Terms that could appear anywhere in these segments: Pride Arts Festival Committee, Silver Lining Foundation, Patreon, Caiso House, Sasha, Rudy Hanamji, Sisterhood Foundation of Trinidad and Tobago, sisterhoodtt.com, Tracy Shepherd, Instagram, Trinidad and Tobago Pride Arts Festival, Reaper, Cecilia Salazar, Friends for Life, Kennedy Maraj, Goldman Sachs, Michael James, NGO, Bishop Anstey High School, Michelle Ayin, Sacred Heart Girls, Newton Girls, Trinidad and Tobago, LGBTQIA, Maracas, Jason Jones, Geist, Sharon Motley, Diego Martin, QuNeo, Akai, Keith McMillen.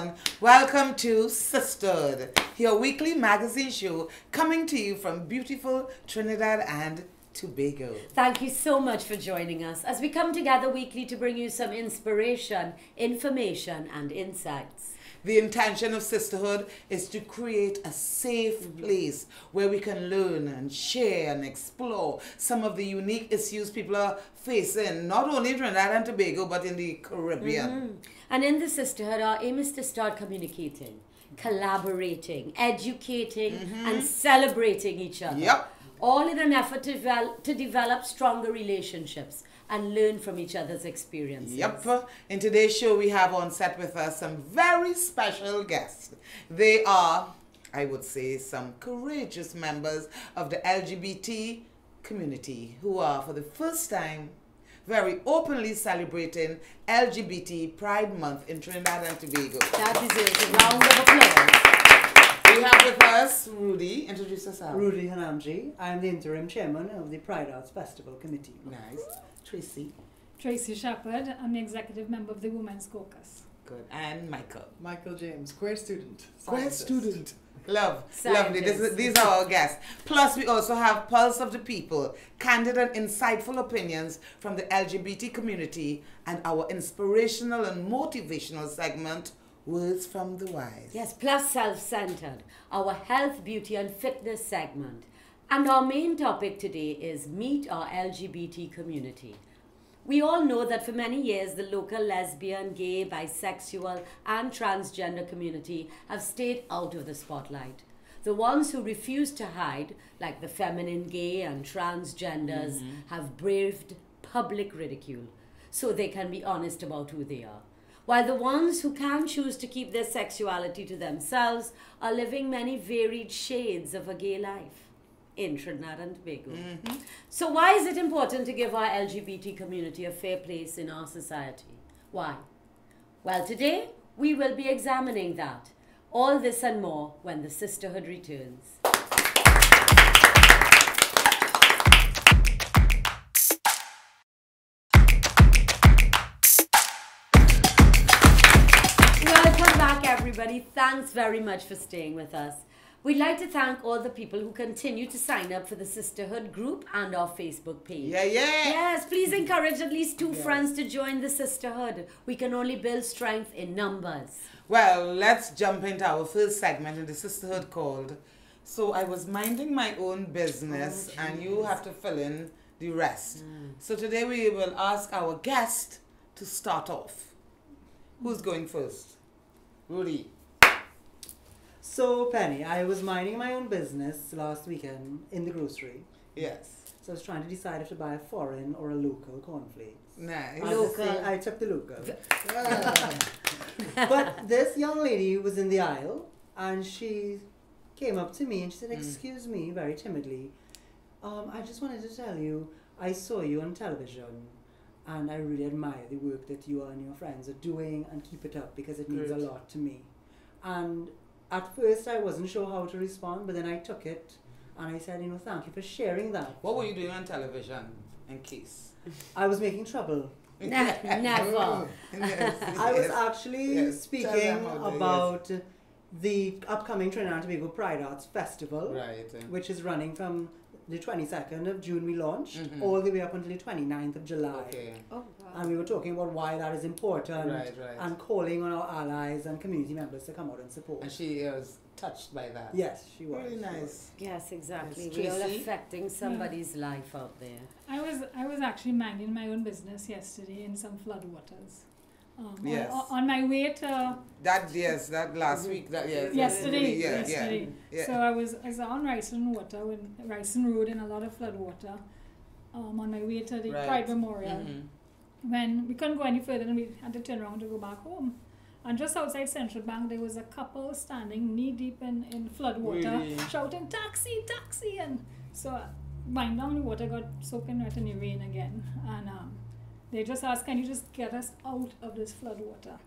everyone. Welcome to Sisterhood, your weekly magazine show coming to you from beautiful Trinidad and Tobago. Thank you so much for joining us as we come together weekly to bring you some inspiration, information and insights. The intention of Sisterhood is to create a safe place where we can learn and share and explore some of the unique issues people are facing, not only in Trinidad and Tobago, but in the Caribbean. And in the Sisterhood, our aim is to start communicating, collaborating, educating, and celebrating each other. All in an effort to develop stronger relationships and learn from each other's experiences. In today's show, we have on set with us some very special guests. They are, I would say, some courageous members of the LGBT community who are, for the first time, very openly celebrating LGBT Pride Month in Trinidad and Tobago. That is a round of applause. We have with us Rudy. Introduce yourself. Rudy Hanamji. I'm the interim chairman of the Pride Arts Festival Committee. Nice. Tracy. Tracy Shepherd. I'm the executive member of the Women's Caucus. Good. And Michael. Michael James, queer student. Scientist. Queer student. Love. Scientist. Lovely. These are our guests. Plus, we also have Pulse of the People, candid and insightful opinions from the LGBT community, and our inspirational and motivational segment, Words from the Wise. Yes, plus Self-Centered, our health, beauty, and fitness segment. And our main topic today is Meet Our LGBT Community. We all know that for many years, the local lesbian, gay, bisexual, and transgender community have stayed out of the spotlight. The ones who refuse to hide, like the feminine, gay, and transgenders, have braved public ridicule, so they can be honest about who they are. While the ones who can choose to keep their sexuality to themselves are living many varied shades of a gay life in Trinidad and Tobago. So why is it important to give our LGBT community a fair place in our society? Why? Well, today we will be examining that. All this and more when the Sisterhood returns. Welcome back, everybody. Thanks very much for staying with us. We'd like to thank all the people who continue to sign up for the Sisterhood group and our Facebook page. Yes, please encourage at least two friends to join the Sisterhood. We can only build strength in numbers. Well, let's jump into our first segment in the Sisterhood called So I Was Minding My Own Business, and you have to fill in the rest. So today we will ask our guest to start off. Who's going first? Rudy. So, Penny, I was minding my own business last weekend in the grocery. So I was trying to decide if to buy a foreign or a local cornflakes. Local. I took the local. But this young lady was in the aisle, and she came up to me and she said, "Excuse me," very timidly, "I just wanted to tell you, I saw you on television, and I really admire the work that you and your friends are doing, and keep it up because it means a lot to me." And at first, I wasn't sure how to respond, but then I took it and I said, "Thank you for sharing that." What were you doing on television, in case? I was making trouble. Never. I was actually speaking about the upcoming Trinidad and Tobago Pride Arts Festival, which is running from the 22nd of June we launched, all the way up until the 29th of July. And we were talking about why that is important, and calling on our allies and community members to come out and support. And she was touched by that. Yes, she was. Really nice. Yes, exactly. We're all affecting somebody's life out there. I was actually minding my own business yesterday in some floodwaters. On my way to... Yesterday. So I was on Ryson Water, Ryson Road, in a lot of flood water, on my way to the Pride Memorial. When we couldn't go any further, and we had to turn around to go back home. And just outside Central Bank, there was a couple standing knee-deep in flood water, shouting, "Taxi, taxi!" And so, bang down, the water got soaking wet in the rain again. And they just asked, "Can you just get us out of this flood water?"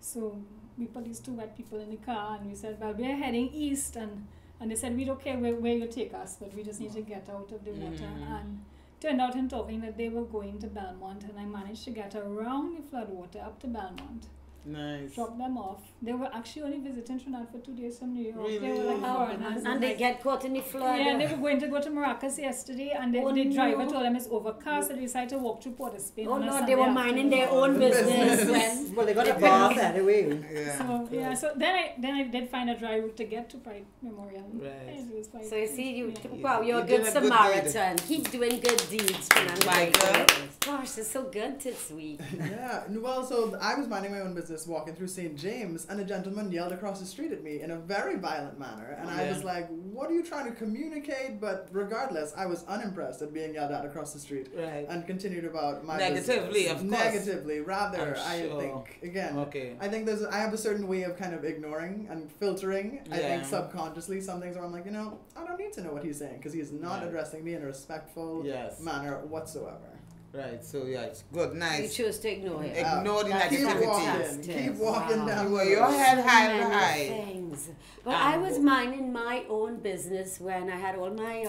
So we put these two white people in the car, and we said, "Well, we're heading east." And they said, "We don't care where you take us, but we just need to get out of the water." And turned out in talking that they were going to Belmont, and I managed to get around the flood water up to Belmont. Nice. Drop them off. They were actually only visiting Trinidad for 2 days from New York. Really? They were like foreigners. And they get caught in the flood. Yeah, they were going to go to Maracas yesterday, and the driver told them it's overcast, and they decided to walk through Port of Spain. Oh no, they were minding their own business. Well, they got a bath anyway. Yeah. So yeah, so then I did find a dry route to get to Pride Memorial. Right. It was like, so you see, wow, you're a good Samaritan. Keep doing good deeds, Michael. Gosh, it's so good this week. Yeah. Well, so I was minding my own business, walking through St. James, and a gentleman yelled across the street at me in a very violent manner, and I was like, what are you trying to communicate? But regardless, I was unimpressed at being yelled at across the street, and continued about my business. Of course. Negatively, rather, I think, again, I think I have a certain way of kind of ignoring and filtering, I think subconsciously, some things where I'm like, you know, I don't need to know what he's saying, because he's not addressing me in a respectful manner whatsoever. Right, so yeah, it's good, nice. You chose to ignore it. Ignore the negativity. Keep walking down. Well, your head high and high. But I was minding my own business when I had all my,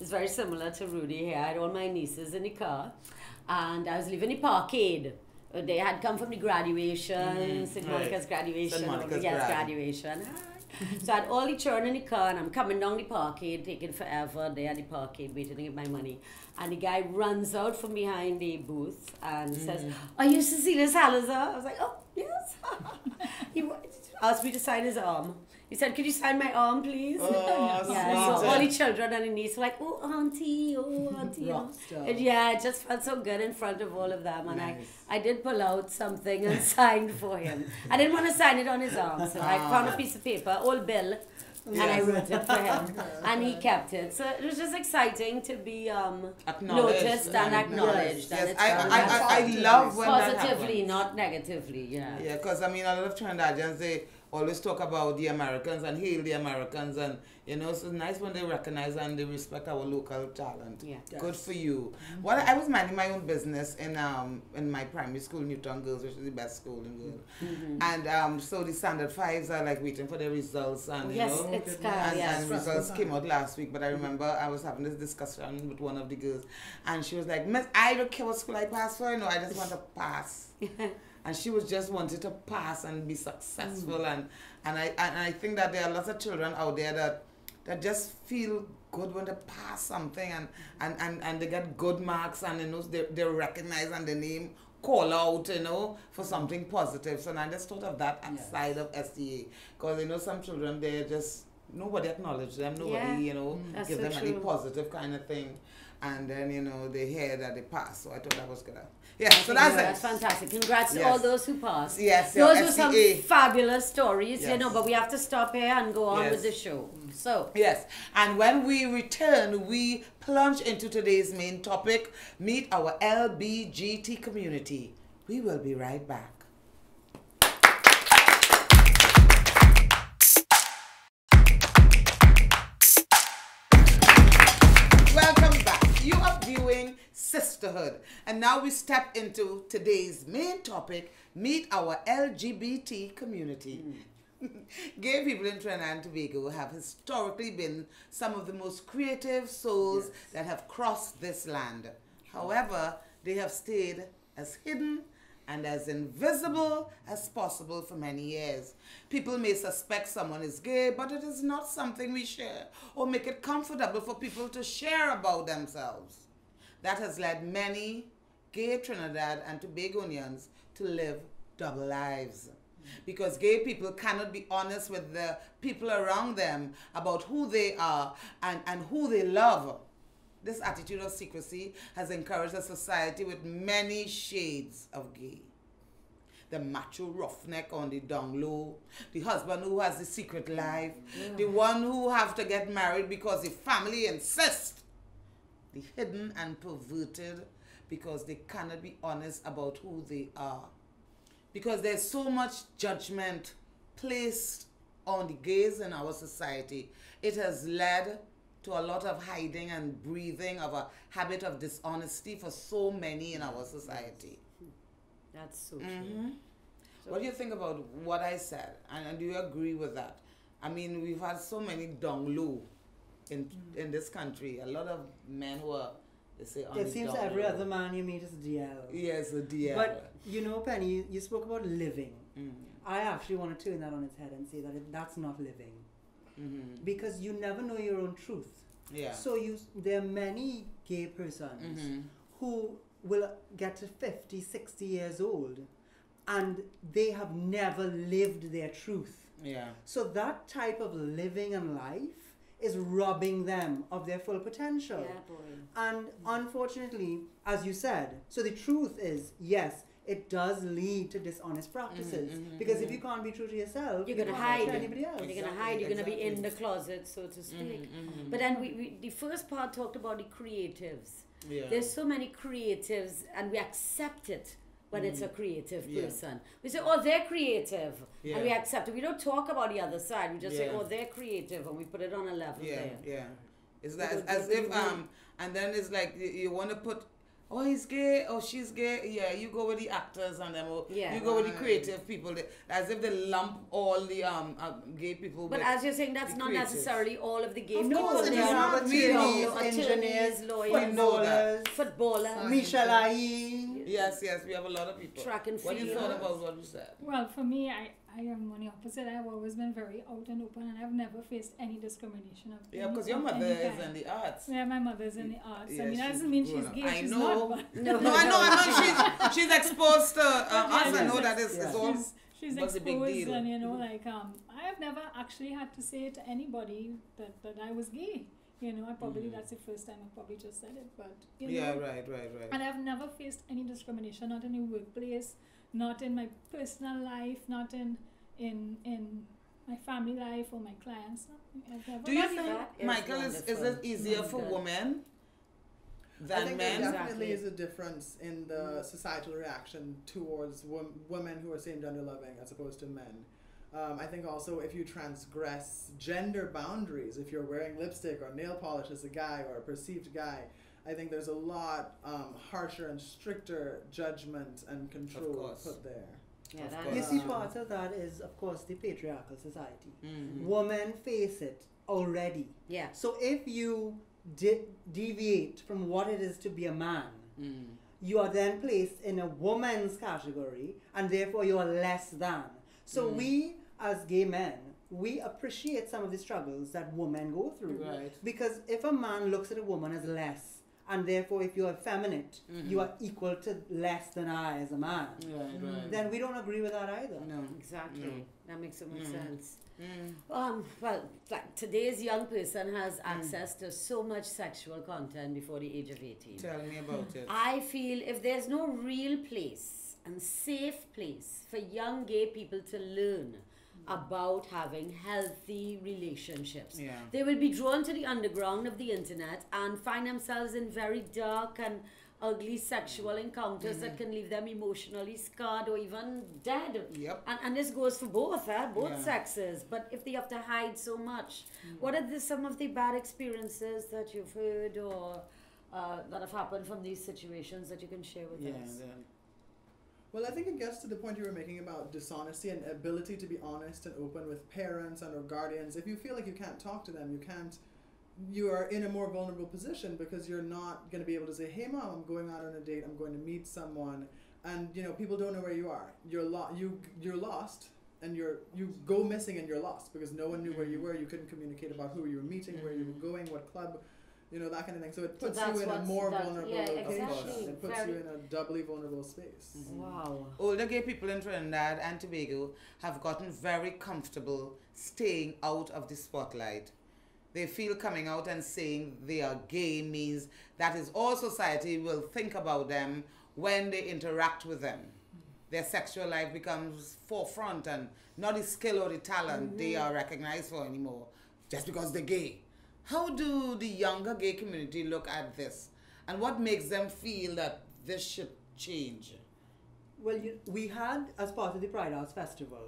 it's very similar to Rudy here, I had all my nieces in the car, and I was leaving the parkade. They had come from the graduation, St. Monica's graduation, graduation. So I had all the children in the car, and I'm coming down the parkade, taking forever. They had the parkade, waiting to get my money. And the guy runs out from behind the booth and says, "Are you Cecilia Salazar?" I was like, "Oh, yes." He asked me to sign his arm. He said, "Could you sign my arm, please?" Oh, so all the children and the niece were like, "Oh, auntie, oh, auntie." And yeah, it just felt so good in front of all of them. And I did pull out something and signed for him. I didn't want to sign it on his arm, so I found a piece of paper, old bill, and I wrote it for him. And he kept it. So it was just exciting to be noticed and acknowledged. Yes, I love when that happens. Positively, not negatively, yeah. Yeah, because I mean, a lot of Trinidadians, they always talk about the Americans and hail the Americans, and you know, so it's nice when they recognize and they respect our local talent. Yeah. Good for you. Well, I was minding my own business in my primary school, Newton Girls, which is the best school in the world. And so the standard fives are like waiting for their results, and and results came out last week, but I remember I was having this discussion with one of the girls, and she was like, "Miss, I don't care what school I pass for, you know, I just want to pass." And she was just wanted to pass and be successful, and I think that there are lots of children out there that just feel good when they pass something, and they get good marks, and you know, they recognize and their name call out, you know, for something positive. So I just thought of that outside of SDA, because you know, some children, they just nobody acknowledges them, nobody you know gives them any positive kind of thing. And then, you know, they hear that they pass. So I thought that was good. Yeah, so that's it. That's fantastic. Congrats to all those who passed. Yes, those were some fabulous stories, you know, but we have to stop here and go on with the show. So, yes, and when we return, we plunge into today's main topic, meet our LGBT community. We will be right back. Viewing Sisterhood, and now we step into today's main topic, meet our LGBT community. Gay people in Trinidad and Tobago have historically been some of the most creative souls that have crossed this land. However, they have stayed as hidden and as invisible as possible for many years. People may suspect someone is gay, but it is not something we share or make it comfortable for people to share about themselves. That has led many gay Trinidad and Tobagonians to live double lives. Because gay people cannot be honest with the people around them about who they are and who they love. This attitude of secrecy has encouraged a society with many shades of gay. The macho roughneck on the down low, the husband who has the secret life, the one who have to get married because the family insists. The hidden and perverted because they cannot be honest about who they are. Because there's so much judgment placed on the gays in our society, it has led to a lot of hiding and breathing of a habit of dishonesty for so many in our society. That's so true. So what do you think about what I said? And do you agree with that? I mean, we've had so many down low in this country, a lot of men who are, they say, it seems every other man you meet is a DL. Yes, a DL. But you know, Penny, you spoke about living, I actually want to turn that on its head and say that that's not living. Mm-hmm. Because you never know your own truth. Yeah. So there are many gay persons who will get to 50, 60 years old and they have never lived their truth. Yeah. So that type of living and life is robbing them of their full potential. Yeah, boy. And unfortunately, as you said, so the truth is, yes, it does lead to dishonest practices. Because if you can't be true to yourself, you're going to hide anybody else. You're going to hide, you're going to be in the closet, so to speak. But then the first part talked about the creatives. Yeah. There's so many creatives and we accept it when it's a creative person. We say, oh, they're creative. Yeah. And we accept it. We don't talk about the other side. We just say, oh, they're creative. And we put it on a level there. Yeah. It's that, as if, and then it's like, you want to put, oh, he's gay, oh, she's gay. Yeah, you go with the actors and them. Oh, yeah. You go with the creative people. As if they lump all the gay people. But as you're saying, that's not creatives. Necessarily all of the gay people. No, it's not. Attorneys, engineers, lawyers, footballers. Michelle Ayin. Yes, we have a lot of people. Track and field. What do you thought about what you said? Well, for me, I am on the opposite. I've always been very out and open, and I've never faced any discrimination of any because your mother is in the arts. Yeah, my mother's in the arts. Yeah, I mean, that doesn't mean she's gay. I know. Not, no, I know. She's exposed to us. I know that is all. She's exposed, and you know, like I have never actually had to say to anybody that I was gay. You know, I probably that's the first time I probably just said it, but you know, right. And I've never faced any discrimination, not in the workplace, not in my personal life, not in my family life or my clients. I've never. Do you think that, Michael, is it easier for women than I think men? There definitely is a difference in the societal reaction towards women who are same gender loving as opposed to men. I think also if you transgress gender boundaries, if you're wearing lipstick or nail polish as a guy or a perceived guy, I think there's a lot harsher and stricter judgment and control put there. Yeah, you see, part of that is, of course, the patriarchal society. Women face it already. Yeah. So if you deviate from what it is to be a man, you are then placed in a woman's category and therefore you are less than. So we, as gay men, we appreciate some of the struggles that women go through. Right. Because if a man looks at a woman as less, and therefore if you're effeminate, you are equal to less than I as a man, then we don't agree with that either. No, exactly. That makes so much sense. Well, like today's young person has access to so much sexual content before the age of 18. Tell me about it. I feel if there's no real place, and safe place for young gay people to learn about having healthy relationships. Yeah. They will be drawn to the underground of the internet and find themselves in very dark and ugly sexual encounters that can leave them emotionally scarred or even dead. Yep. And this goes for both, sexes. But if they have to hide so much, what are some of the bad experiences that you've heard or that have happened from these situations that you can share with us? Yeah. Well, I think it gets to the point you were making about dishonesty and ability to be honest and open with parents and or guardians. If you feel like you can't talk to them, you are in a more vulnerable position because you're not going to be able to say, hey, mom, I'm going out on a date. I'm going to meet someone. And, you know, people don't know where you are. You're lost and you go missing and you're lost because no one knew where you were. You couldn't communicate about who you were meeting, where you were going, what club. You know, that kind of thing. So it puts you in a more vulnerable space. It puts you in a doubly vulnerable space. Wow. Older gay people in Trinidad and Tobago have gotten very comfortable staying out of the spotlight. They feel coming out and saying they are gay means that is all society will think about them when they interact with them. Their sexual life becomes forefront and not the skill or the talent they are recognized for anymore just because they're gay. How do the younger gay community look at this? And what makes them feel that this should change? Well, we had, as part of the Pride Arts Festival,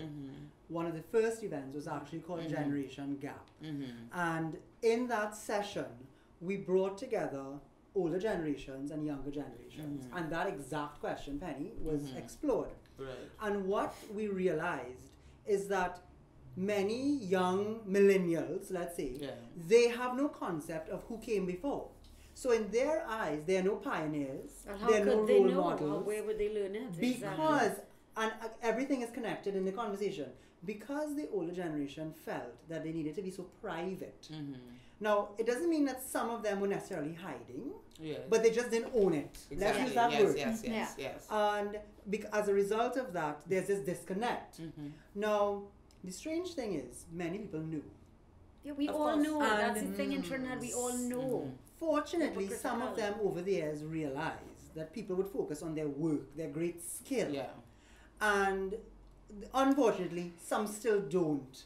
one of the first events was actually called Generation Gap. And in that session, we brought together older generations and younger generations. And that exact question, Penny, was explored. Right. And what we realized is that many young millennials, let's say, they have no concept of who came before. So in their eyes, they are no pioneers. And how could they know? Models. Where would they learn it? Because And everything is connected in the conversation. Because the older generation felt that they needed to be so private. Mm-hmm. Now, it doesn't mean that some of them were necessarily hiding, yes, but they just didn't own it. Exactly. Let's use that word. Yes. And as a result of that, there's this disconnect. Mm-hmm. Now, the strange thing is, many people knew. Yeah, we all know. That's the thing in Trinidad, we all know. Mm-hmm. Fortunately, some of them over the years realized that people would focus on their work, their great skill. Yeah. And unfortunately, some still don't.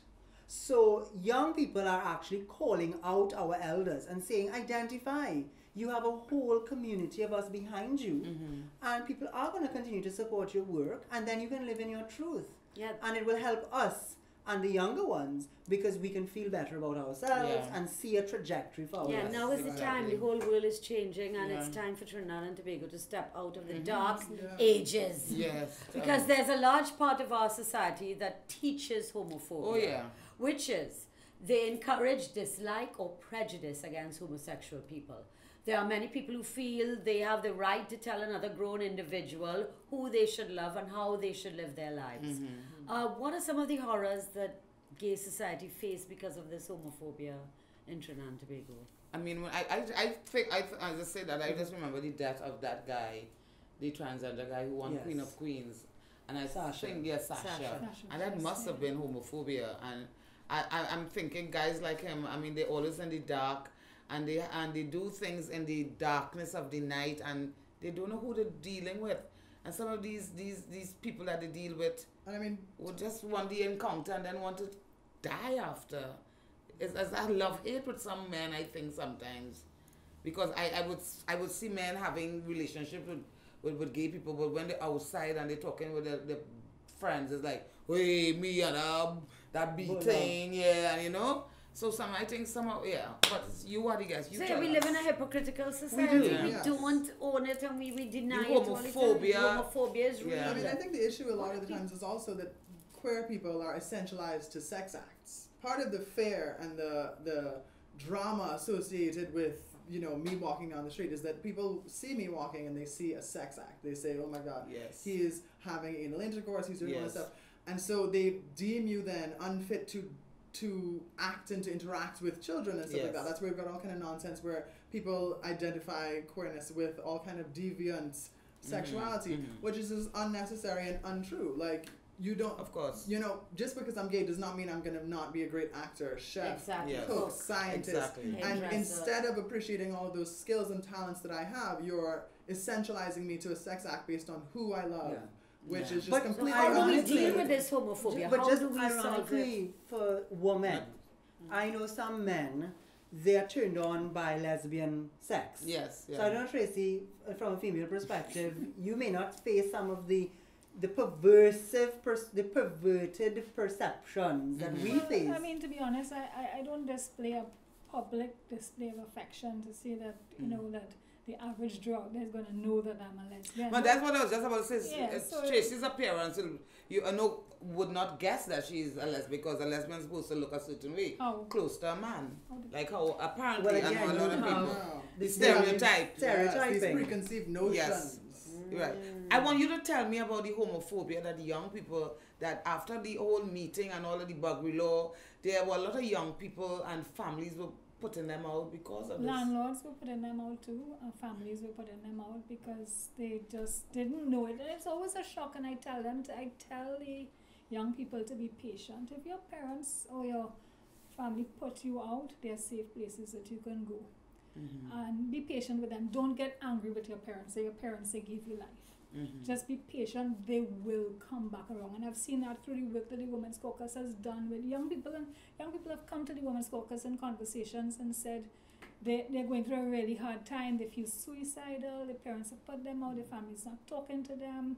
So young people are actually calling out our elders and saying, identify. You have a whole community of us behind you. Mm-hmm. And people are going to continue to support your work. And then you can live in your truth. Yep. And it will help us and the younger ones, because we can feel better about ourselves, yeah, and see a trajectory for ourselves. Yeah, now is the time. The whole world is changing, and yeah, it's time for Trinidad and Tobago to step out of the dark ages. Yes. Because there's a large part of our society that teaches homophobia. Oh, yeah. Which is, they encourage dislike or prejudice against homosexual people. There are many people who feel they have the right to tell another grown individual who they should love and how they should live their lives. Mm-hmm. What are some of the horrors that gay society face because of this homophobia in Trinidad and Tobago? I mean, I think, as I said that, I just remember the death of that guy, the transgender guy who won Queen of Queens. And I think, yes, Sasha. And that must have been homophobia. And I'm thinking guys like him, I mean, they're always in the dark. And they do things in the darkness of the night, and they don't know who they're dealing with. And some of these people that they deal with, and I mean, will just want the encounter and then want to die after. It's that love-hate with some men, I think, sometimes. Because I would see men having relationships with gay people, but when they're outside and they're talking with their friends, it's like, hey, me and that beating, yeah, and you know? So I think some, yeah, but you are the guys. You so we live in a hypocritical society. We do. Yeah. We don't own it, and we deny homophobia. Homophobia is real. Yeah. I mean, I think the issue a lot of the times is also that queer people are essentialized to sex acts. Part of the fear and the drama associated with, you know, me walking down the street is that people see me walking and they see a sex act. They say, oh my God, yes, he is having anal intercourse, he's doing all this stuff. And so they deem you then unfit to act and to interact with children and stuff like that. That's where we've got all kind of nonsense where people identify queerness with all kind of deviant sexuality, which is just unnecessary and untrue. Like, you don't, of course, you know, just because I'm gay does not mean I'm going to not be a great actor, chef, cook, scientist. And instead of appreciating all of those skills and talents that I have, you're essentializing me to a sex act based on who I love. Yeah. Which is just completely. How do we deal with this homophobia? But how do we solve it? For women, I know some men, they are turned on by lesbian sex. Yes. Yeah. So I don't know, Tracy, from a female perspective, you may not face some of the perverted perceptions that we face. I mean, to be honest, I don't display a public display of affection to say that, you know, that the average drug that's going to know that I'm a lesbian. Well, that's what I was just about to say. Yeah, so Tracy's appearance, would not guess that she's a lesbian, because a lesbian's supposed to look a certain way, close to a man. Like how apparently a lot of people, the stereotype. These preconceived notions. Yes. Right. I want you to tell me about the homophobia that the young people, that after the whole meeting and all of the buggery law, there were a lot of young people and families were putting them out because of landlords this. Were putting them out too, families were putting them out because they just didn't know it. And it's always a shock, and I tell the young people to be patient. If your parents or your family put you out, there are safe places that you can go. And be patient with them. Don't get angry with your parents. Your parents, they give you life. Just be patient. They will come back around. And I've seen that through the work that the Women's Caucus has done with young people. And young people have come to the Women's Caucus in conversations and said they're going through a really hard time. They feel suicidal. Their parents have put them out. Their family's not talking to them.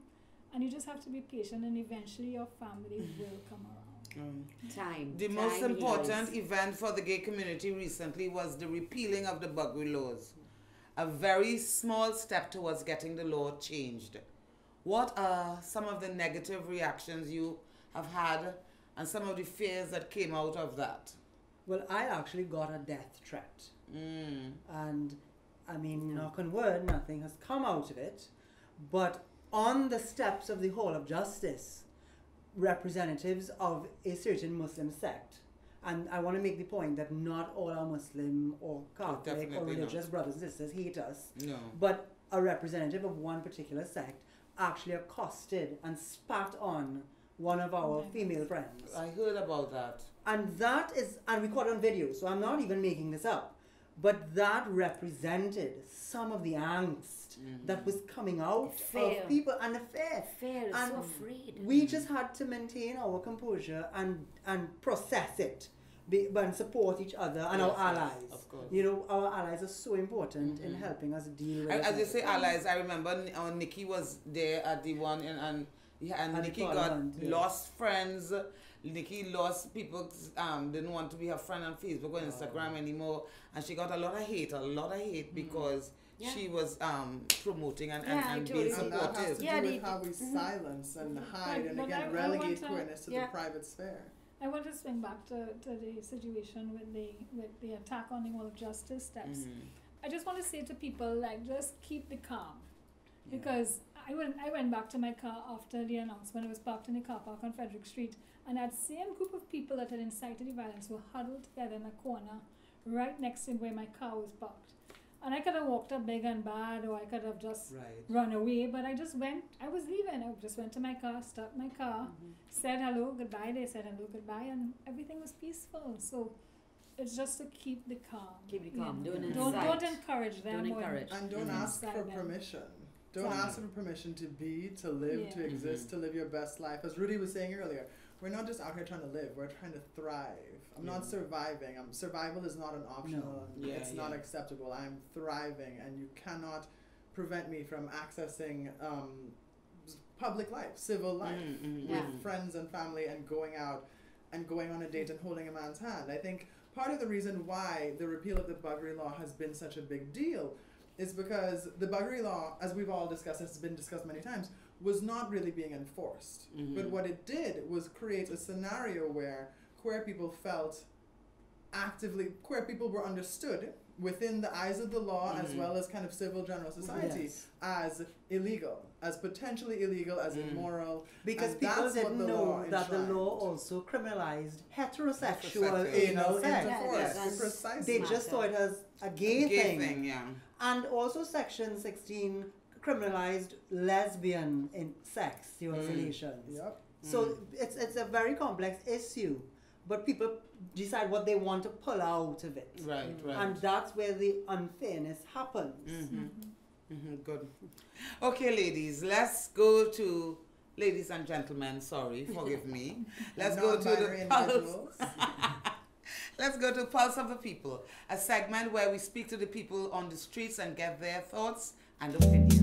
And you just have to be patient, and eventually your family will come around. The most important event for the gay community recently was the repealing of the buggery laws. A very small step towards getting the law changed. What are some of the negative reactions you have had and some of the fears that came out of that? Well, I actually got a death threat. And I mean, knock on wood, nothing has come out of it. But on the steps of the Hall of Justice, representatives of a certain Muslim sect. And I want to make the point that not all our Muslim or Catholic or religious brothers and sisters hate us. No. But a representative of one particular sect actually accosted and spat on one of our female friends. I heard about that. And that is, and we caught it on video, so I'm not even making this up. But that represented some of the angst that was coming out of people and the fear. Fear is so afraid. We just had to maintain our composure and process it, and support each other and our allies. Of course. You know, our allies are so important in helping us deal with it. As you say allies, I remember Nikki was there at the one and Nikki got lost friends. Nikki lost people, didn't want to be her friend on Facebook or Instagram anymore, and she got a lot of hate because she was promoting and being supportive. That has to do with how we silence and hide and again relegate queerness to the private sphere. I want to swing back to the situation with the attack on the Hall of Justice steps. I just want to say to people, like, just keep the calm, because I went back to my car after the announcement. I was parked in the car park on Frederick Street, and that same group of people that had incited the violence were huddled together in a corner right next to where my car was parked. And I could have walked up big and bad, or I could have just run away, but I just went. I was leaving. I just went to my car, stopped my car, said hello, goodbye. They said hello, goodbye, and everything was peaceful. So it's just to keep the calm. Keep the calm. Don't encourage them. Don't encourage. And don't ask for permission. Don't ask for permission to be, to live, to exist, to live your best life. As Rudy was saying earlier, we're not just out here trying to live, we're trying to thrive. I'm not surviving. Survival is not an optional, it's not acceptable. I'm thriving, and you cannot prevent me from accessing public life, civil life, with friends and family, and going out and going on a date and holding a man's hand. I think part of the reason why the repeal of the Buggery Law has been such a big deal is because the Buggery Law, as we've all discussed, has been discussed many times, was not really being enforced. But what it did was create a scenario where queer people felt actively, queer people were understood within the eyes of the law as well as kind of civil general society as illegal, as potentially illegal, as immoral. Because and people didn't know that the law also criminalized heterosexual anal sex. Precisely. They just saw it as a gay thing. And also Section 16 criminalized lesbian sexual relations. So it's a very complex issue, but people decide what they want to pull out of it. Right. And that's where the unfairness happens. Good. Okay, ladies, let's go to, ladies and gentlemen, sorry, forgive me. Let's go to the pulse. Let's go to Pulse of the People, a segment where we speak to the people on the streets and get their thoughts and opinions.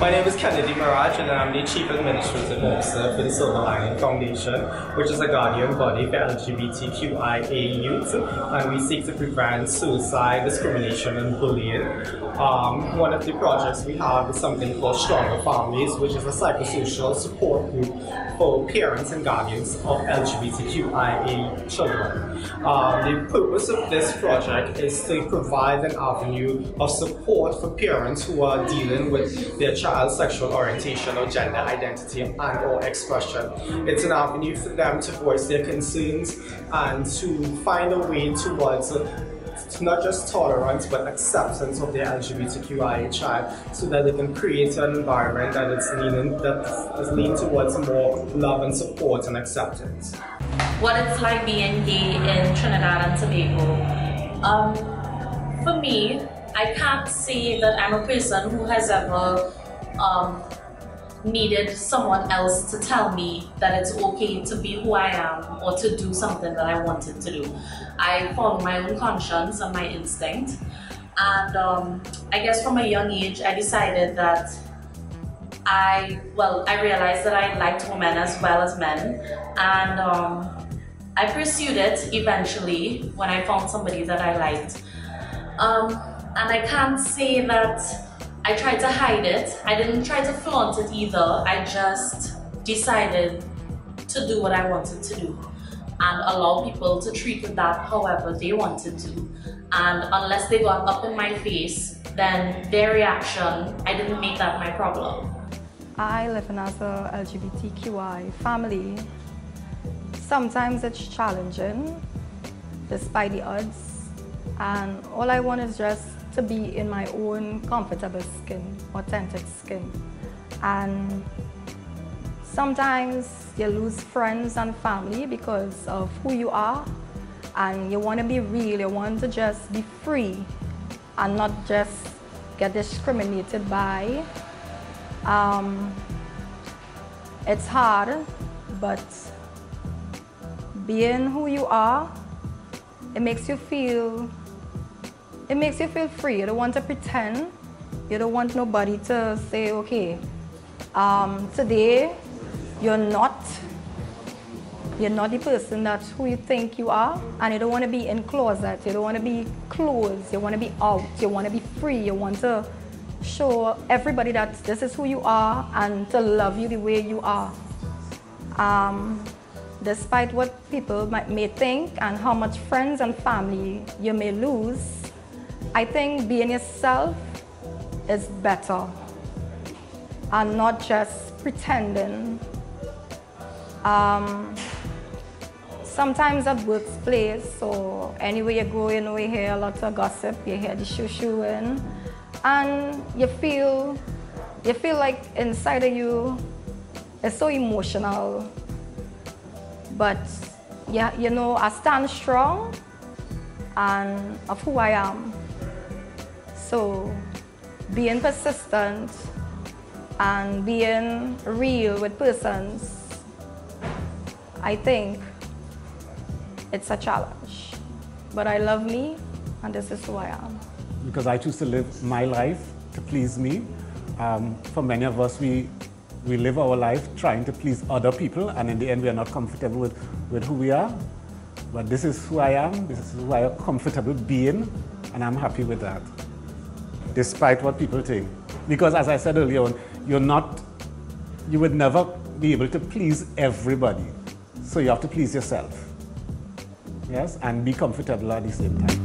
My name is Kennedy Maraj, and I'm the Chief Administrative Officer for the Silver Lining Foundation, which is a guardian body for LGBTQIA youth, and we seek to prevent suicide, discrimination, and bullying. One of the projects we have is something called Stronger Families, which is a psychosocial support group for parents and guardians of LGBTQIA children. The purpose of this project is to provide an avenue of support for parents who are dealing with their child sexual orientation or gender identity and or expression. It's an avenue for them to voice their concerns and to find a way towards not just tolerance but acceptance of their LGBTQIA child, so that they can create an environment that is leaning towards more love and support and acceptance. What it's like being gay in Trinidad and Tobago. For me, I can't say that I'm a person who has ever needed someone else to tell me that it's okay to be who I am or to do something that I wanted to do. I follow my own conscience and my instinct, and I guess from a young age I decided that I realized that I liked women as well as men, and I pursued it eventually when I found somebody that I liked. And I can't say that I tried to hide it. I didn't try to flaunt it either. I just decided to do what I wanted to do. and allow people to treat with that however they wanted to. And unless they got up in my face, then their reaction, I didn't make that my problem. I live in as a LGBTQI family. Sometimes it's challenging, despite the odds, and all I want is just to be in my own comfortable skin, authentic skin. And sometimes you lose friends and family because of who you are, and you want to be real, you want to just be free and not just get discriminated by. It's hard, but being who you are, it makes you feel free. You don't want to pretend. You don't want nobody to say, okay, today you're not the person that's who you think you are, and you don't want to be in closet. You don't want to be closed. You want to be out. You want to be free. You want to show everybody that this is who you are and to love you the way you are. Despite what people may think and how much friends and family you may lose, I think being yourself is better and not just pretending. Sometimes at workplace or anywhere you go, you know, you hear a lot of gossip, you hear the shoo-shooing, and you feel like inside of you it's so emotional. But yeah, you know, I stand strong and of who I am. So being persistent and being real with persons, I think it's a challenge. But I love me, and this is who I am. Because I choose to live my life to please me. For many of us, we live our life trying to please other people, and in the end we are not comfortable with who we are. But this is who I am, this is who I am comfortable being, and I'm happy with that, despite what people think. Because as I said earlier on, you would never be able to please everybody. So you have to please yourself, yes, and be comfortable at the same time.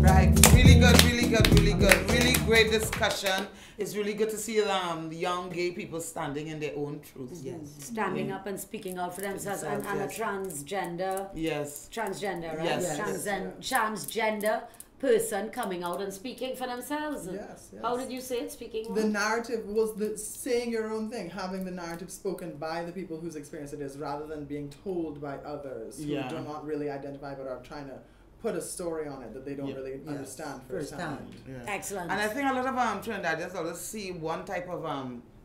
Right, really good, really good, really good. Great discussion. It's really good to see young gay people standing in their own truth. Yes. Standing up and speaking out for themselves. And a transgender. Yes. Transgender, right? Yes. Transgender person coming out and speaking for themselves. Yes, yes. How did you say it? Speaking the narrative was saying your own thing, having the narrative spoken by the people whose experience it is, rather than being told by others who do not really identify but are trying to put a story on it that they don't really understand firsthand. Excellent. And I think a lot of Trinidadians always see one type of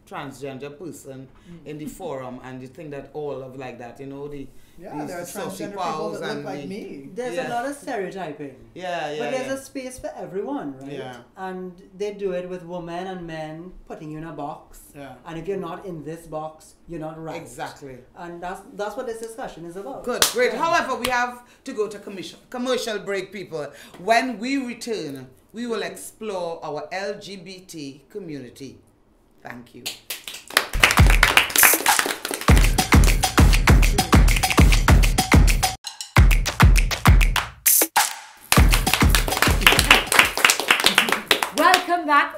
transgender person in the forum, and you think that all of like that, you know, there are transgender people that look like me. There's a lot of stereotyping. Yeah, yeah. But there's a space for everyone, right? Yeah. And they do it with women and men putting you in a box. Yeah. And if you're not in this box, you're not right. Exactly. And that's what this discussion is about. Good, great. Yeah. However, we have to go to commercial break, people. When we return, we will explore our LGBT community. Thank you.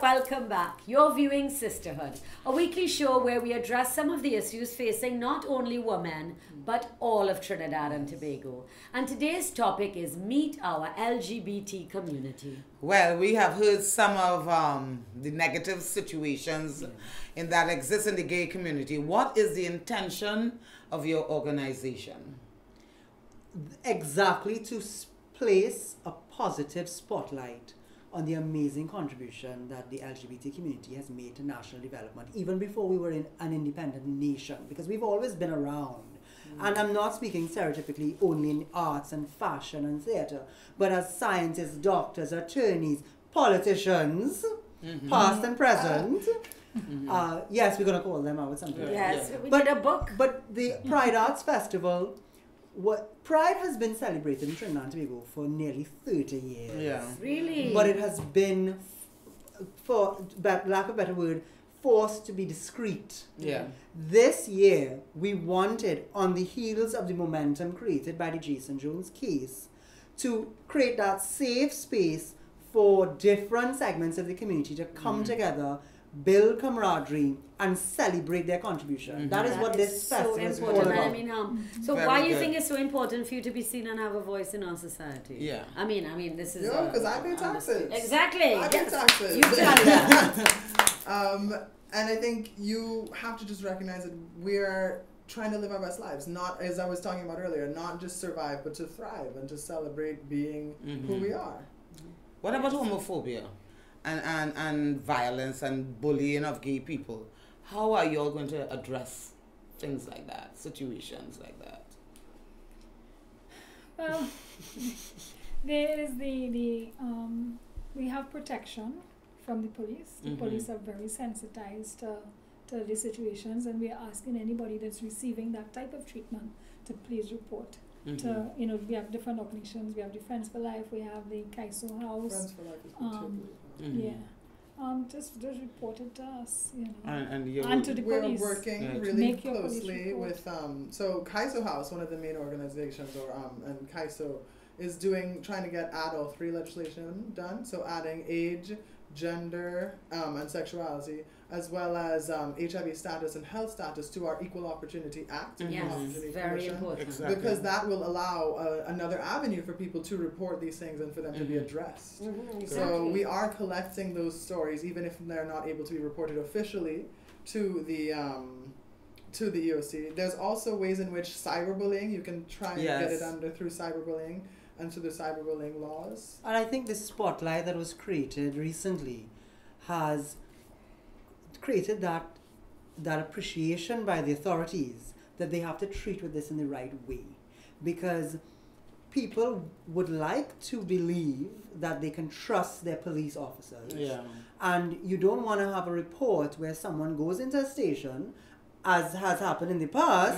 Welcome back, you're viewing Sisterhood, a weekly show where we address some of the issues facing not only women, but all of Trinidad and Tobago. And today's topic is Meet Our LGBT Community. Well, we have heard some of the negative situations that exist in the gay community. What is the intention of your organization? Exactly, to place a positive spotlight on the amazing contribution that the LGBT community has made to national development, even before we were in an independent nation, because we've always been around. And I'm not speaking stereotypically only in arts and fashion and theatre, but as scientists, doctors, attorneys, politicians, past and present. Yes, we're going to call them out sometime. Yes, yeah. But did a book. But the Pride Arts Festival, Pride has been celebrated in Trinidad and Tobago for nearly 30 years. Yeah. Really? But it has been, for lack of a better word, forced to be discreet. Yeah. This year, we wanted, on the heels of the momentum created by the Jason Jones case, to create that safe space for different segments of the community to come together, build camaraderie, and celebrate their contribution. That is what this festival is all about. I mean, so very why do you think it's so important for you to be seen and have a voice in our society? Yeah. I mean, this is... No, because I pay taxes. Exactly. I pay taxes. You've done that. And I think you have to just recognize that we're trying to live our best lives, not, as I was talking about earlier, not just survive, but to thrive and to celebrate being who we are. What about homophobia? And violence and bullying of gay people. How are you all going to address things like that, situations like that? Well, there is the we have protection from the police. The police are very sensitized to these situations, and we are asking anybody that's receiving that type of treatment to please report. To, you know, we have different organizations. We have the Friends for Life. We have the Caiso House. Friends for Life is just report it to us, you know, and to the police. We're working really closely with so Caiso House, one of the main organizations, or and Caiso is trying to get adult free legislation done. So adding age, gender, and sexuality, as well as HIV status and health status to our Equal Opportunity Act. Yes, very important. Exactly. Because that will allow another avenue for people to report these things and for them to be addressed. So we are collecting those stories, even if they're not able to be reported officially to the EOC. There's also ways in which cyberbullying, you can try and get it under through cyberbullying and through the cyberbullying laws. And I think the spotlight that was created recently has created that appreciation by the authorities that they have to treat with this in the right way, because people would like to believe that they can trust their police officers. And you don't want to have a report where someone goes into a station, as has happened in the past,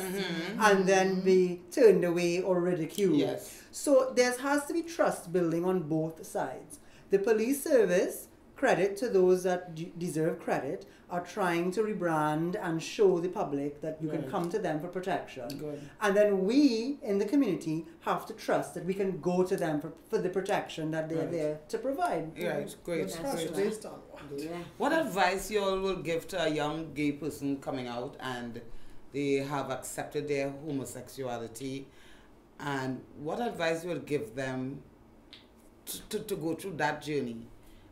and then be turned away or ridiculed. So there has to be trust building on both sides. The police service, credit to those that deserve credit, are trying to rebrand and show the public that you can come to them for protection. And then we in the community have to trust that we can go to them for the protection that they're there to provide. What advice you all will give to a young gay person coming out and they have accepted their homosexuality, and what advice you would give them to go through that journey?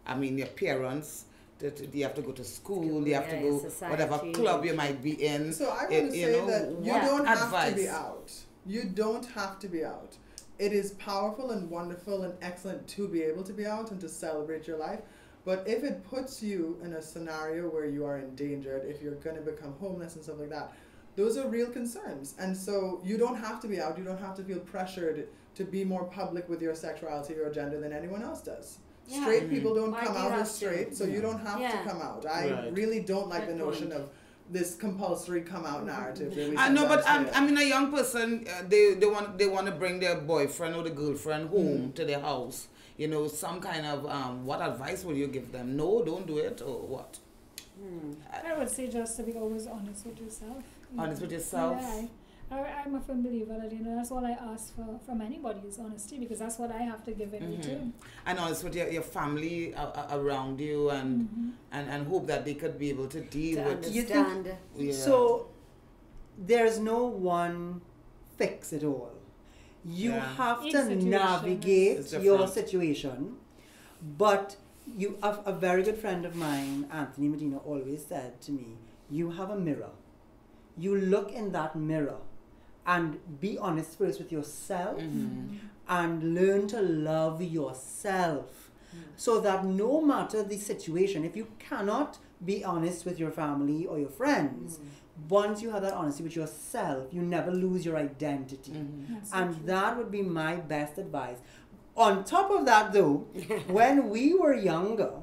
I mean, your parents, you have to go to school, you have to go society, whatever club you might be in. So I want to say that you don't have to be out. You don't have to be out. It is powerful and wonderful and excellent to be able to be out and to celebrate your life. But if it puts you in a scenario where you are endangered, if you're going to become homeless and stuff like that, those are real concerns. And so you don't have to be out. You don't have to feel pressured to be more public with your sexuality or gender than anyone else does. Straight people don't come out as straight, so you don't have to come out. I really don't like the notion of this compulsory come out narrative. No, but I mean, a young person, they want to bring their boyfriend or the girlfriend home to their house. You know, some kind of what advice will you give them? No, don't do it, or what? I would say just to be always honest with yourself. Honest with yourself. Yeah. I'm a firm believer that, you know, that's all I ask for from anybody is honesty, because that's what I have to give in too. And honest with your family around you, and hope that they could be able to deal with it. You think, so there's no one fix at all. You have to navigate your situation. But you have a very good friend of mine, Anthony Medina, always said to me, you have a mirror. You look in that mirror and be honest first with yourself and learn to love yourself, so that no matter the situation, if you cannot be honest with your family or your friends, once you have that honesty with yourself, you never lose your identity. And that would be my best advice. On top of that, though, when we were younger,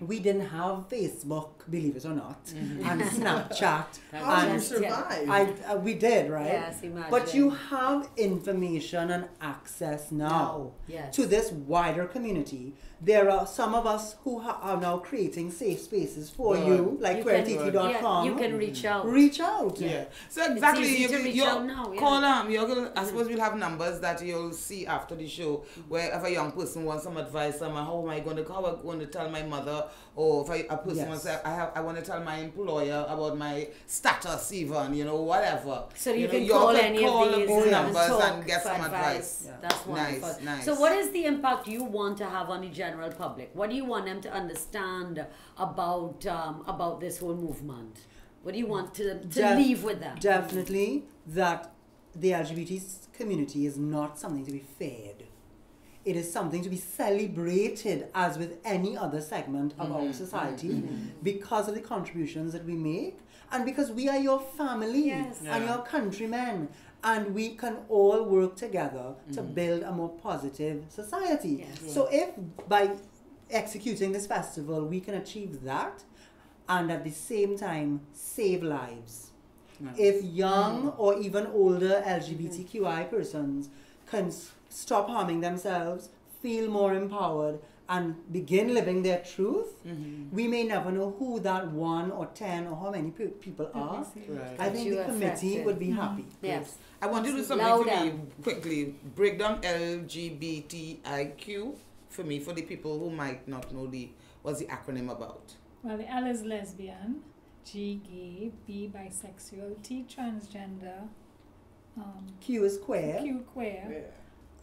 we didn't have Facebook. believe it or not, mm-hmm. and Snapchat. And survived. We did, right? Yes, imagine. But you have information and access now yes. to this wider community. There are some of us who are now creating safe spaces for you, like QueryTT.com. You can reach out. Reach out. Yeah. yeah. So exactly, you can reach out now. Yeah. Call them. You're gonna, I suppose we'll have numbers that you'll see after the show, where if a young person wants some advice, how am I going to tell my mother, or if a person yes. wants to, I want to tell my employer about my status, even, you know, whatever. So you can call any of these numbers and get some advice. Yeah. That's wonderful. Nice, nice. So what is the impact you want to have on the general public? What do you want them to understand about this whole movement? What do you want to leave with them? Definitely that the LGBT community is not something to be feared. It is something to be celebrated, as with any other segment of our society, because of the contributions that we make, and because we are your family and your countrymen, and we can all work together to build a more positive society. Yes. So if by executing this festival we can achieve that, and at the same time save lives, if young or even older LGBTQI persons can stop harming themselves, feel more empowered, and begin living their truth, we may never know who that 1 or 10 or how many people are. Right. I think the committee would be happy. Yes. I want to do something for me quickly. Break down LGBTIQ for me, for the people who might not know what's the acronym about. Well, the L is lesbian, G gay, B bisexual, T transgender, Q is queer. Q queer. Yeah.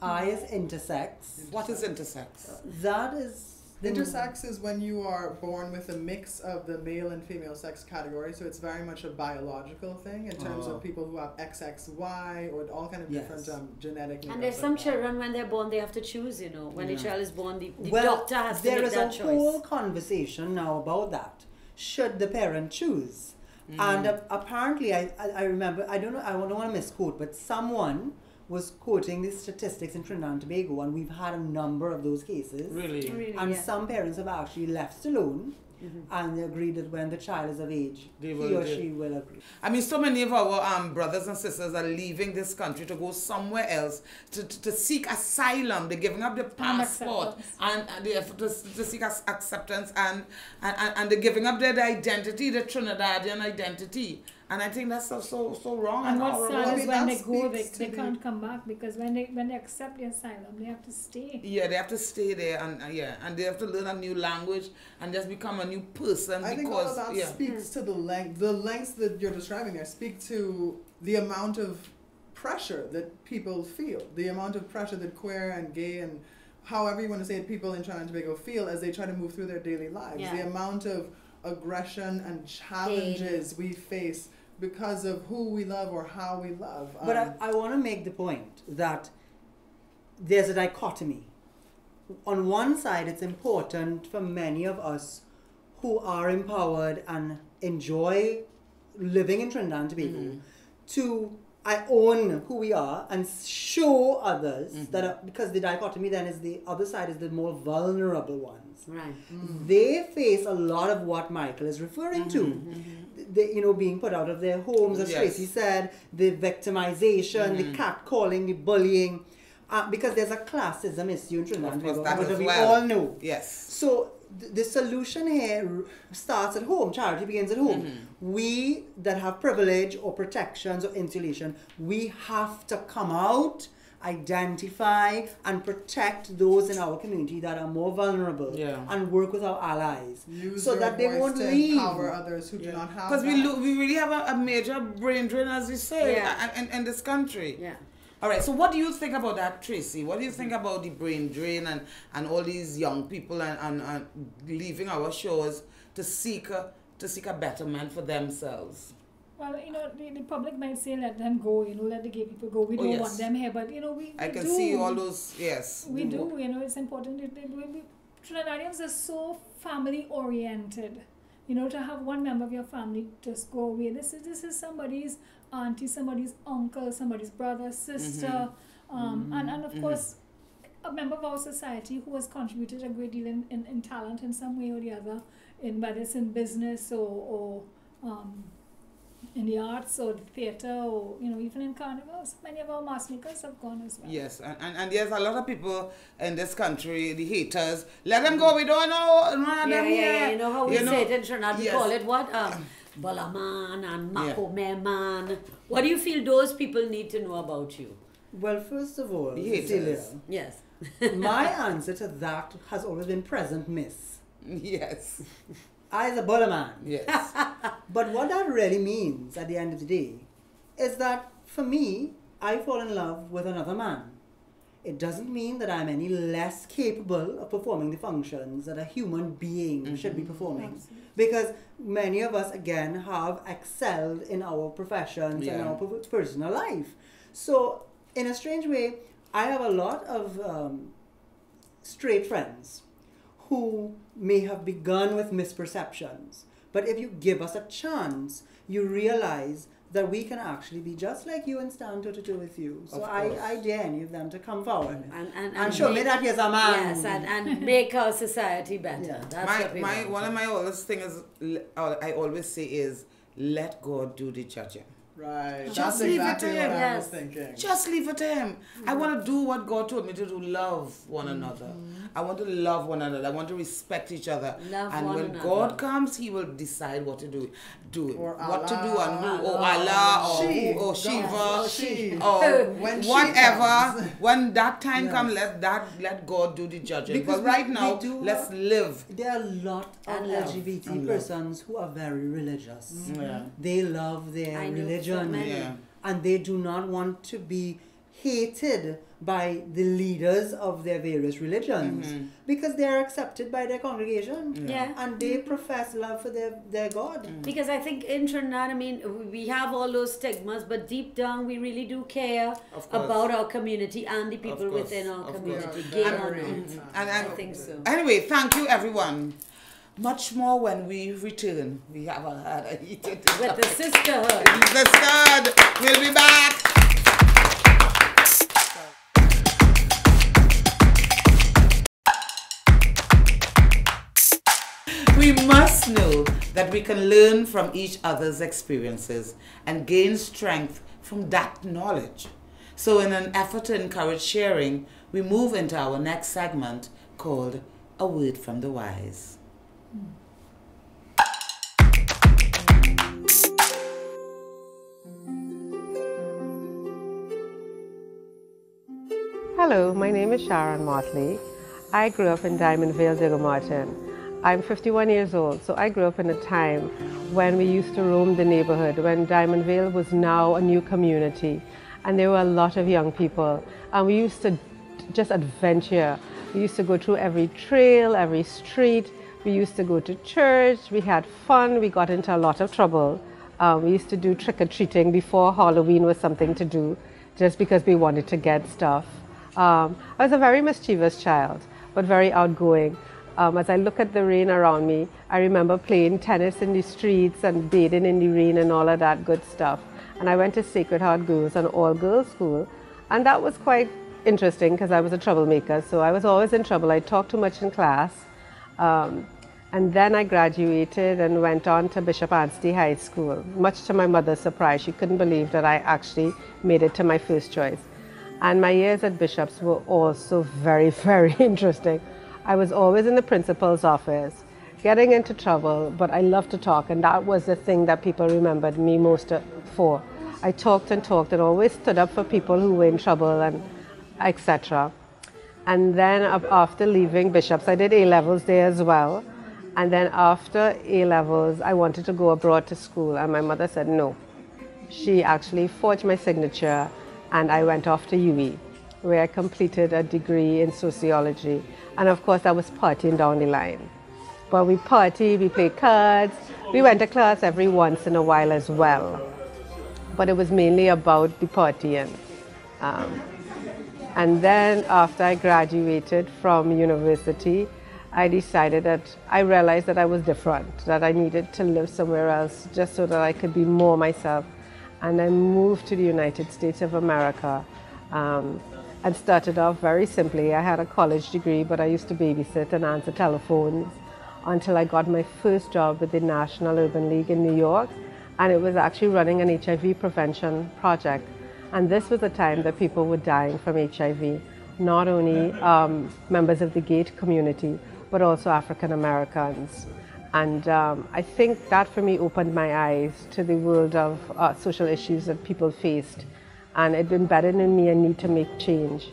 I is intersex. What is intersex? That is... Intersex is when you are born with a mix of the male and female sex category, so it's very much a biological thing in terms of people who have XXY or all kind of different genetic... And there's some children, when they're born, they have to choose, you know. When a child is born, the doctor has to make that choice. There is a whole conversation now about that. Should the parent choose? And apparently, I remember, I don't know, I don't want to misquote, but someone was quoting the statistics in Trinidad and Tobago, and we've had a number of those cases. Really? And some parents have actually left alone, and they agreed that when the child is of age, he or she will agree. I mean, so many of our brothers and sisters are leaving this country to go somewhere else to seek asylum. They're giving up their passport and they have to seek acceptance, and they're giving up their identity, their Trinidadian identity. And I think that's so wrong. And what's sad is when they go, they can't come back, because when they accept the asylum, they have to stay. Yeah, they have to stay there, and they have to learn a new language and just become a new person. I think all of that speaks to the lengths that you're describing there. Speak to the amount of pressure that people feel, the amount of pressure that queer and gay and however you want to say it, people in Trinidad and Tobago feel as they try to move through their daily lives. Yeah. The amount of aggression and challenges we face because of who we love or how we love. But I want to make the point that there's a dichotomy. On one side, it's important for many of us who are empowered and enjoy living in Trinidad and Tobago to own who we are and show others that are, because the dichotomy then is the other side is the more vulnerable ones. Right. They face a lot of what Michael is referring to. They, you know, being put out of their homes, as Tracy said, the victimization, the catcalling, the bullying, because there's a classism issue in Trinidad and Tobago, which we all know. Yes. So the solution here starts at home. Charity begins at home. We that have privilege or protections or insulation, we have to come out, identify, and protect those in our community that are more vulnerable, and work with our allies, so that they won't leave. Empower others who do not have. Because we really have a major brain drain, as you say, in this country. Yeah. All right, so what do you think about that, Tracy? What do you think about the brain drain and all these young people and leaving our shores to seek a betterment for themselves? Well, you know, the public might say, let them go, you know, let the gay people go. We don't want them here, but, you know, we I can do. See all those, yes. We do, you know, it's important. Trinidadians are so family-oriented. You know, to have one member of your family just go away. This is somebody's auntie, somebody's uncle, somebody's brother, sister, and of course, a member of our society who has contributed a great deal in talent in some way or the other in whether it's in business or in the arts or the theatre or, you know, even in carnivals. Many of our mass makers have gone as well. Yes, and there's a lot of people in this country, the haters, let them go, we don't know, none of them here. Yeah, you know how we say it in Trinidad, we call it what? Balaman and Makomeman. Yeah. What do you feel those people need to know about you? Well, first of all, Cecilia. Yes. My answer to that has always been present, miss. Yes. I is a Bolaman. Yes. But what that really means at the end of the day is that for me, I fall in love with another man. It doesn't mean that I'm any less capable of performing the functions that a human being should be performing. Absolutely. Because many of us, again, have excelled in our professions and our personal life. So, in a strange way, I have a lot of straight friends who may have begun with misperceptions. But if you give us a chance, you realize that we can actually be just like you and stand toe-to-toe with you. So I dare any of them to come forward and show me that he's a man. Yes, and make our society better. Yeah. That's what we want. One of my oldest things I always say is, let God do the judging. Right. Just That's exactly what I was thinking. Just leave it to him. I want to do what God told me to do. Love one another. I want to love one another. I want to respect each other. And when God comes, He will decide what to do. Or Allah, or Shiva, or whatever. When that time comes, let God do the judging. Because right now, let's live. There are a lot of LGBT persons who are very religious. They love their religion. And they do not want to be hated by the leaders of their various religions because they are accepted by their congregation and they profess love for their God. Because I think in Trinidad, I mean, we have all those stigmas, but deep down we really do care about our community and the people within our community. I think so. Anyway, thank you everyone. Much more when we return. We have a heated with the sisterhood. The sisterhood. We'll be back. We must know that we can learn from each other's experiences and gain strength from that knowledge. So in an effort to encourage sharing, we move into our next segment called A Word from the Wise. Hello, my name is Sharon Motley. I grew up in Diamond Vale, Diego Martin. I'm 51 years old, so I grew up in a time when we used to roam the neighborhood, when Diamond Vale was now a new community, and there were a lot of young people, and we used to just adventure. We used to go through every trail, every street. We used to go to church, we had fun, we got into a lot of trouble. We used to do trick-or-treating before Halloween was something to do, just because we wanted to get stuff. I was a very mischievous child, but very outgoing. As I look at the rain around me, I remember playing tennis in the streets and bathing in the rain and all of that good stuff. And I went to Sacred Heart Girls, an all-girls school, and that was quite interesting because I was a troublemaker, so I was always in trouble. I talked too much in class. And then I graduated and went on to Bishop Anstey High School, much to my mother's surprise. She couldn't believe that I actually made it to my first choice. And my years at Bishop's were also very, very interesting. I was always in the principal's office, getting into trouble, but I loved to talk, and that was the thing that people remembered me most for. I talked and always stood up for people who were in trouble and etc. And then after leaving Bishop's, I did A-levels there as well. And then after A-levels, I wanted to go abroad to school, and my mother said no. She actually forged my signature, and I went off to UE, where I completed a degree in sociology. And of course, I was partying down the line. But we partied, we played cards, we went to class every once in a while as well. But it was mainly about the partying. And then after I graduated from university, I decided that I realized that I was different, that I needed to live somewhere else just so that I could be more myself. And I moved to the United States of America and started off very simply. I had a college degree, but I used to babysit and answer telephones. until I got my first job with the National Urban League in New York, and it was actually running an HIV prevention project. And this was a time that people were dying from HIV, not only members of the gay community, but also African Americans. And I think that for me opened my eyes to the world of social issues that people faced. And it embedded in me a need to make change.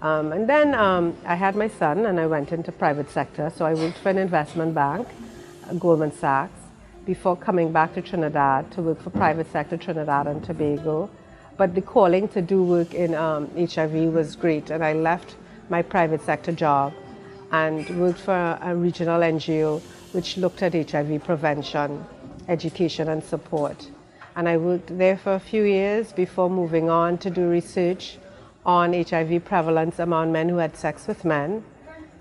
And then I had my son and I went into private sector. So I worked for an investment bank, Goldman Sachs, before coming back to Trinidad to work for private sector Trinidad and Tobago. But the calling to do work in HIV was great, and I left my private sector job and worked for a regional NGO which looked at HIV prevention, education and support. And I worked there for a few years before moving on to do research on HIV prevalence among men who had sex with men.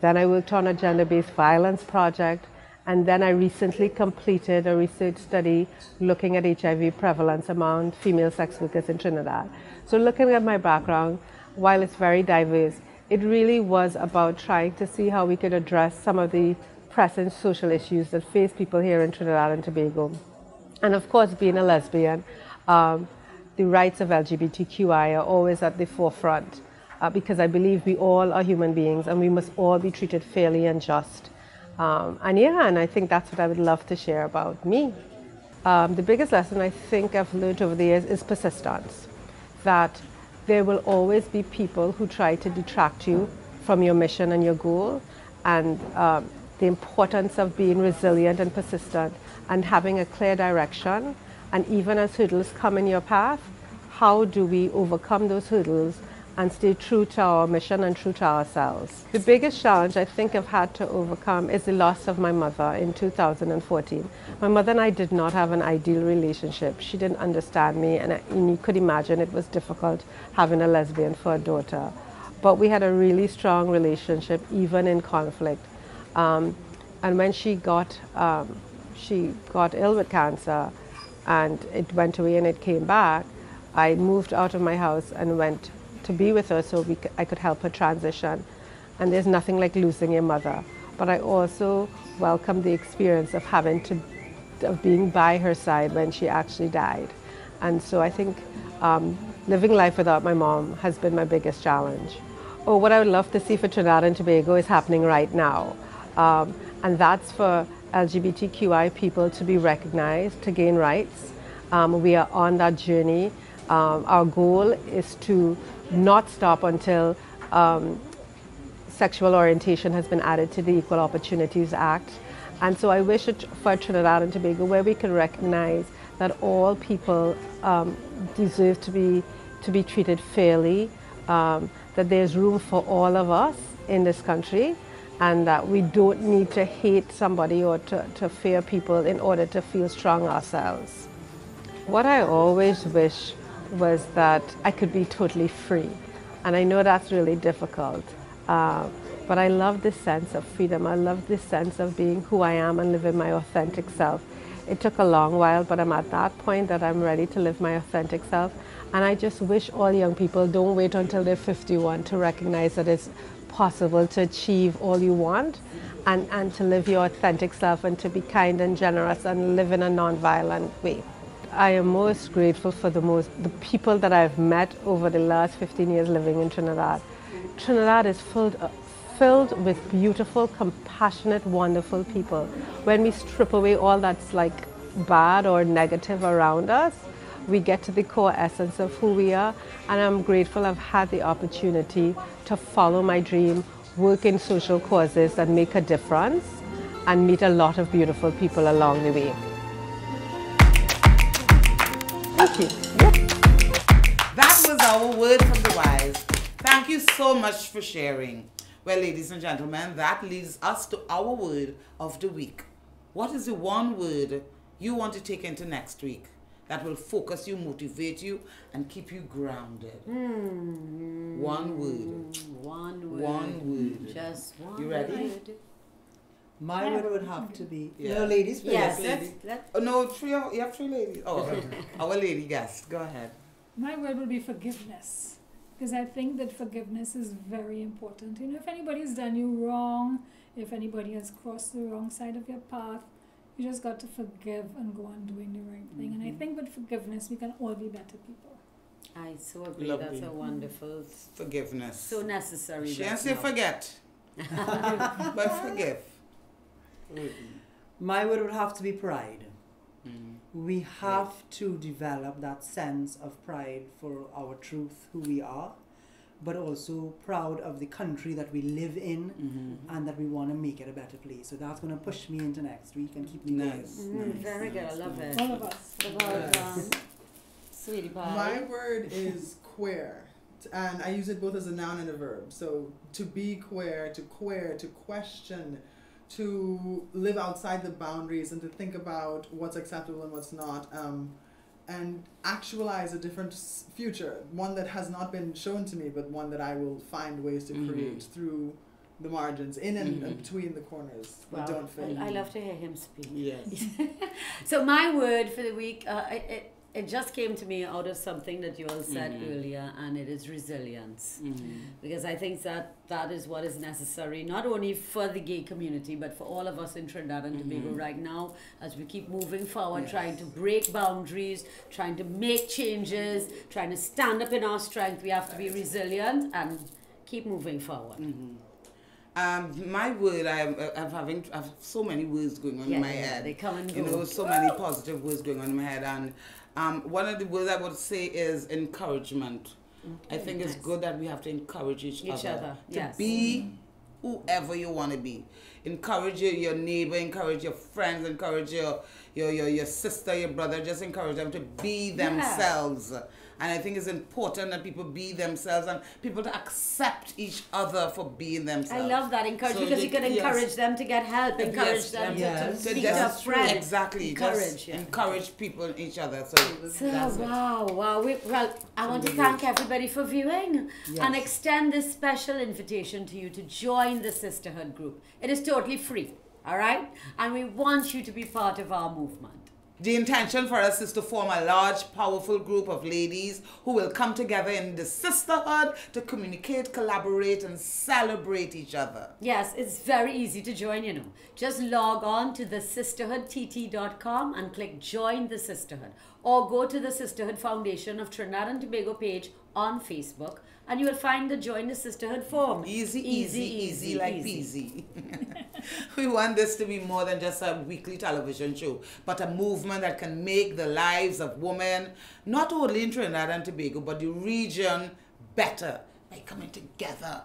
Then I worked on a gender-based violence project, and then I recently completed a research study looking at HIV prevalence among female sex workers in Trinidad. So looking at my background, while it's very diverse, it really was about trying to see how we could address some of the present social issues that face people here in Trinidad and Tobago. And of course, being a lesbian, the rights of LGBTQI are always at the forefront because I believe we all are human beings and we must all be treated fairly and just. And I think that's what I would love to share about me. The biggest lesson I think I've learned over the years is persistence, that there will always be people who try to detract you from your mission and your goal, and the importance of being resilient and persistent and having a clear direction. And even as hurdles come in your path, how do we overcome those hurdles and stay true to our mission and true to ourselves? The biggest challenge I think I've had to overcome is the loss of my mother in 2014. My mother and I did not have an ideal relationship. She didn't understand me, and you could imagine it was difficult having a lesbian for a daughter. But we had a really strong relationship, even in conflict. And when she got ill with cancer, and it went away and it came back, I moved out of my house and went to be with her so I could help her transition. And there's nothing like losing your mother. But I also welcomed the experience of being by her side when she actually died. And so I think living life without my mom has been my biggest challenge. Oh, what I would love to see for Trinidad and Tobago is happening right now. And that's for LGBTQI people to be recognized, to gain rights. We are on that journey. Our goal is to not stop until sexual orientation has been added to the Equal Opportunities Act. And so I wish it for Trinidad and Tobago where we can recognize that all people deserve to be treated fairly, that there's room for all of us in this country, and that we don't need to hate somebody or to fear people in order to feel strong ourselves. What I always wish was that I could be totally free. And I know that's really difficult, but I love this sense of freedom. I love this sense of being who I am and living my authentic self. It took a long while, but I'm at that point that I'm ready to live my authentic self. And I just wish all young people don't wait until they're 51 to recognize that it's possible to achieve all you want, and to live your authentic self and to be kind and generous and live in a non-violent way. I am most grateful for the people that I've met over the last 15 years living in Trinidad. Trinidad is filled with beautiful, compassionate, wonderful people. When we strip away all that's like bad or negative around us, we get to the core essence of who we are, and I'm grateful I've had the opportunity to follow my dream, work in social causes that make a difference, and meet a lot of beautiful people along the way. Thank you. That was our word from the wise. Thank you so much for sharing. Well, ladies and gentlemen, that leads us to our word of the week. What is the one word you want to take into next week that will focus you, motivate you, and keep you grounded? One word. One word. One word. Just one. You ready? Word. My word would have to be. Yeah. No, ladies, please. Yes, let's. Oh, no, you have three ladies. Oh, our lady guest. Go ahead. My word would be forgiveness. because I think that forgiveness is very important. You know, if anybody's done you wrong, if anybody has crossed the wrong side of your path, you just got to forgive and go on doing the right thing. And I think with forgiveness, we can all be better people. I so agree. Lovely. That's a wonderful... Forgiveness. So necessary. She didn't say forget. But forgive. My word would have to be pride. We have to develop that sense of pride for our truth, who we are, but also proud of the country that we live in and that we want to make it a better place. So that's going to push me into next week and keep me nice. Very good. I love it. All of us. Yes. Sweetie pie. My word is queer. And I use it both as a noun and a verb. So to be queer, to queer, to question, to live outside the boundaries and to think about what's acceptable and what's not, and actualize a different future, one that has not been shown to me, but one that I will find ways to create through the margins, in and between the corners. Wow. Don't fail. I love to hear him speak. Yes. So my word for the week, it just came to me out of something that you all said earlier, and it is resilience. Because I think that that is what is necessary, not only for the gay community, but for all of us in Trinidad and Tobago right now, as we keep moving forward, trying to break boundaries, trying to make changes, trying to stand up in our strength. We have to be resilient and keep moving forward. My word, I have so many words going on in my head. They come and go. You know, so many positive words going on in my head, and one of the words I would say is encouragement. Okay, I think it's good that we have to encourage each other. To be whoever you want to be. Encourage your neighbor, encourage your friends, encourage your sister, your brother. Just encourage them to be themselves. And I think it's important that people be themselves and people to accept each other for being themselves. I love that. Encourage, so because you can encourage them to get help, encourage them to speak to friends. Exactly. Encourage, encourage people and each other. So wow. Well, I want to thank everybody for viewing and extend this special invitation to you to join the Sisterhood group. It is totally free, all right? And we want you to be part of our movement. The intention for us is to form a large, powerful group of ladies who will come together in the sisterhood to communicate, collaborate, and celebrate each other. Yes, it's very easy to join, you know. Just log on to the sisterhoodtt.com and click Join the Sisterhood. Or go to the Sisterhood Foundation of Trinidad and Tobago page on Facebook, and you will find the Join the Sisterhood form. Easy, like peasy. We want this to be more than just a weekly television show, but a movement that can make the lives of women, not only in Trinidad and Tobago, but the region better by coming together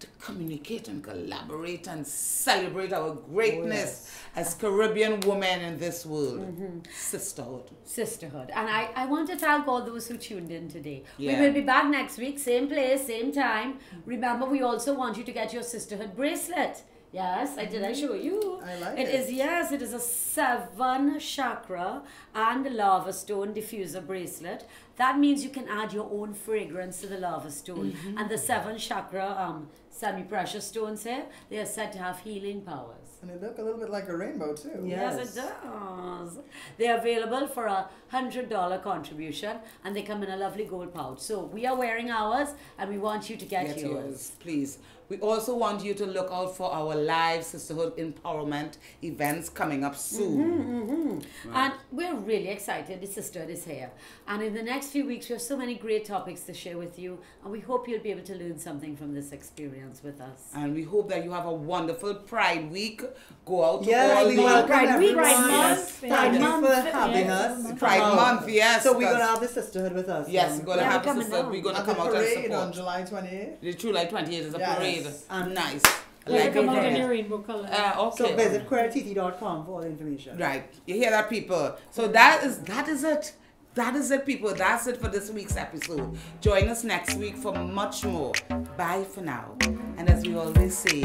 to communicate and collaborate and celebrate our greatness as Caribbean women in this world. Sisterhood. Sisterhood. And I want to thank all those who tuned in today. Yeah. We will be back next week, same place, same time. Remember, we also want you to get your Sisterhood bracelet. Yes, I did. I show you. I like it. It is a 7-chakra and lava stone diffuser bracelet. That means you can add your own fragrance to the lava stone. And the 7-chakra semi-precious stones here, they are said to have healing powers. And they look a little bit like a rainbow too. Yes, it does. They're available for a $100 contribution, and they come in a lovely gold pouch. So we are wearing ours, and we want you to get yours. Please. We also want you to look out for our live Sisterhood Empowerment events coming up soon. Right. And we're really excited. The Sisterhood is here. And in the next few weeks, we have so many great topics to share with you. And we hope you'll be able to learn something from this experience with us. And we hope that you have a wonderful Pride Week. Go out to all the Pride Month. Pride Month, So we're going to have the Sisterhood with us. Yes, we're going to have the Sisterhood. We're going to come out and support. On July 28th? The July 28th is a parade. Nice. Like come out in your rainbow color. So visit querytt.com for all the information. Right. You hear that, people? So that is it. That is it, people. That's it for this week's episode. Join us next week for much more. Bye for now. And as we always say,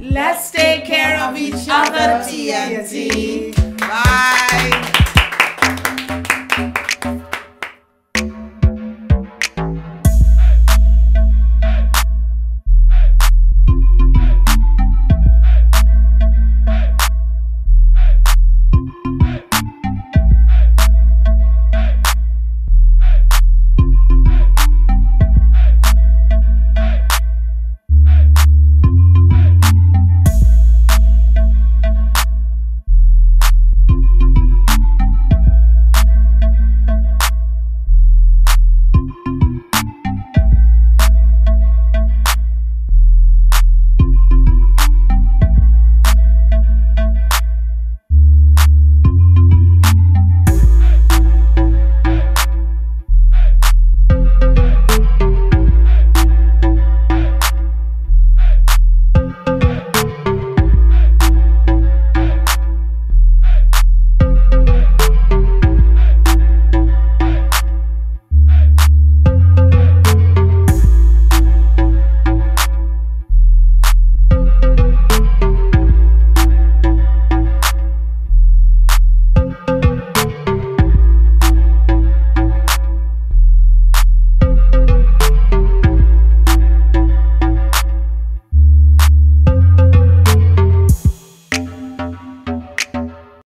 let's take care of each other, TNT. Bye.